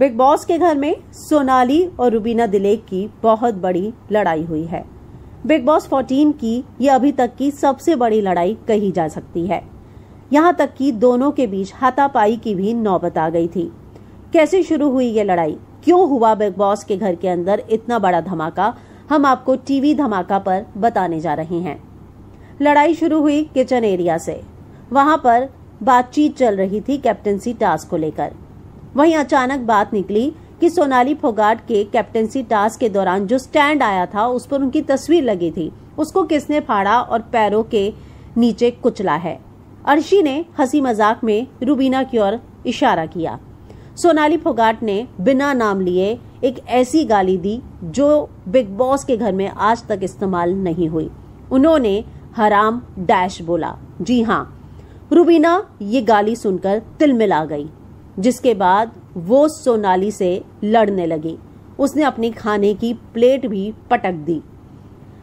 Big boss के घर में सोनाली और रुबीना दिलेक की बहुत बड़ी लड़ाई हुई है। बिग बॉस 14 की ये अभी तक की सबसे बड़ी लड़ाई कही जा सकती है। यहाँ तक कि दोनों के बीच हाथापाई की भी नौबत आ गई थी। कैसे शुरू हुई ये लड़ाई, क्यों हुआ बिग बॉस के घर के अंदर इतना बड़ा धमाका, हम आपको टीवी धमाका पर बताने जा रहे हैं। लड़ाई शुरू हुई किचन एरिया से। वहां पर बातचीत चल रही थी कैप्टेंसी टास्क को लेकर। वहीं अचानक बात निकली कि सोनाली फोगाट के कैप्टेंसी टास्क के दौरान जो स्टैंड आया था उस पर उनकी तस्वीर लगी थी, उसको किसने फाड़ा और पैरों के नीचे कुचला है। अर्शी ने हंसी मजाक में रुबीना की ओर इशारा किया। सोनाली फोगाट ने बिना नाम लिए एक ऐसी गाली दी जो बिग बॉस के घर में आज तक इस्तेमाल नहीं हुई। उन्होंने हराम डैश बोला। जी हाँ, रुबीना ये गाली सुनकर तिलमिला गई, जिसके बाद वो सोनाली से लड़ने लगी। उसने अपनी खाने की प्लेट भी पटक दी,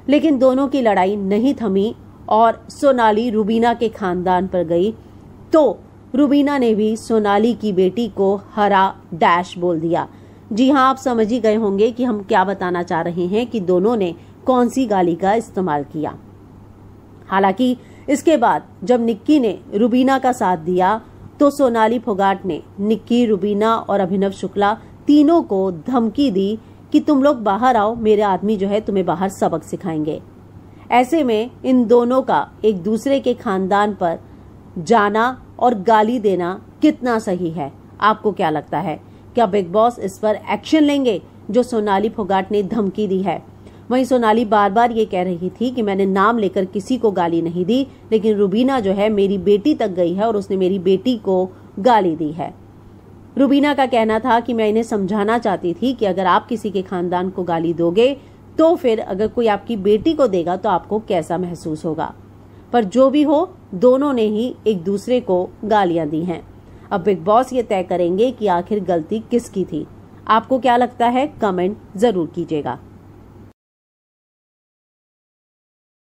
लेकिन दोनों की लड़ाई नहीं थमी और सोनाली रुबीना के खानदान पर गई तो रुबीना ने भी सोनाली की बेटी को हरा डैश बोल दिया। जी हाँ, आप समझ ही गए होंगे कि हम क्या बताना चाह रहे हैं कि दोनों ने कौन सी गाली का इस्तेमाल किया। हालांकि इसके बाद जब निक्की ने रुबीना का साथ दिया तो सोनाली फोगाट ने निक्की, रुबीना और अभिनव शुक्ला तीनों को धमकी दी कि तुम लोग बाहर आओ, मेरे आदमी जो है तुम्हें बाहर सबक सिखाएंगे। ऐसे में इन दोनों का एक दूसरे के खानदान पर जाना और गाली देना कितना सही है, आपको क्या लगता है? क्या बिग बॉस इस पर एक्शन लेंगे जो सोनाली फोगाट ने धमकी दी है? वहीं सोनाली बार बार ये कह रही थी कि मैंने नाम लेकर किसी को गाली नहीं दी, लेकिन रुबीना जो है मेरी बेटी तक गई है और उसने मेरी बेटी को गाली दी है। रुबीना का कहना था कि मैं इन्हें समझाना चाहती थी कि अगर आप किसी के खानदान को गाली दोगे तो फिर अगर कोई आपकी बेटी को देगा तो आपको कैसा महसूस होगा। पर जो भी हो, दोनों ने ही एक दूसरे को गालियां दी हैं। अब बिग बॉस ये तय करेंगे कि आखिर गलती किसकी थी। आपको क्या लगता है, कमेंट जरूर कीजिएगा।